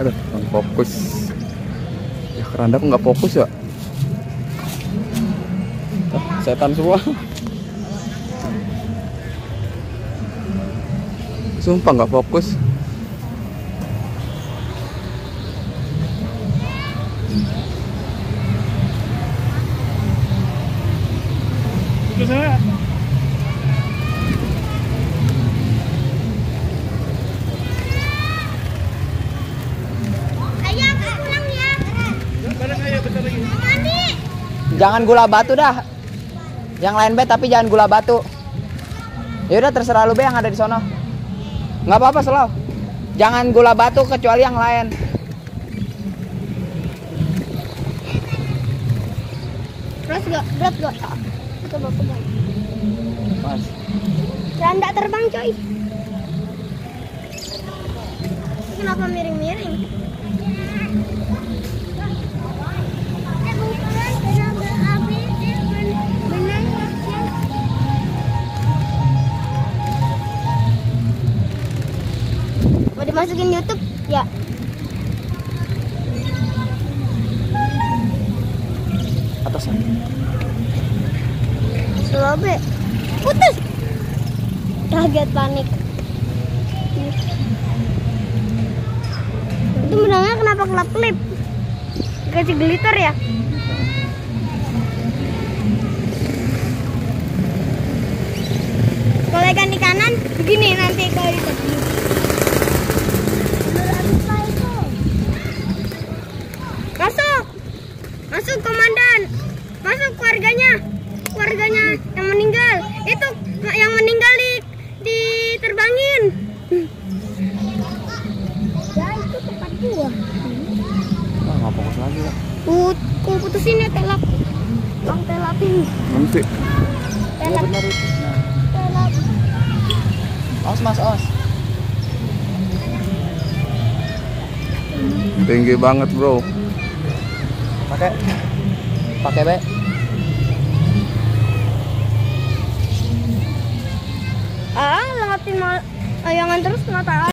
Aduh, nggak fokus. Ya keranda kok nggak fokus ya? Setan semua. Sumpah nggak fokus. Jangan gula batu dah. Yang lain be, tapi jangan gula batu. Ya udah terserah lu be yang ada di sono. Nggak apa-apa selalu. Jangan gula batu kecuali yang lain. Berat gak? Berat gak? Coba. Mas. Keranda terbang coy. Kenapa miring-miring? Masukin YouTube ya. Atasan. Selabe. Putus. Kaget panik. Itu benangnya kenapa kelap-kelip? Dikasih glitter ya? Kalau ikan di kanan begini nanti kalau di tepi. Masuk komandan, masuk keluarganya yang meninggal, itu yang meninggal diterbangin. Ya itu tempat gua. Nah, nggak fokus lagi lah. Kau putusin ya telak, bang telapin. Nanti. Telak. Telak. Os mas os. Tinggi banget bro. Pakai be. Lewatin layangan terus mata.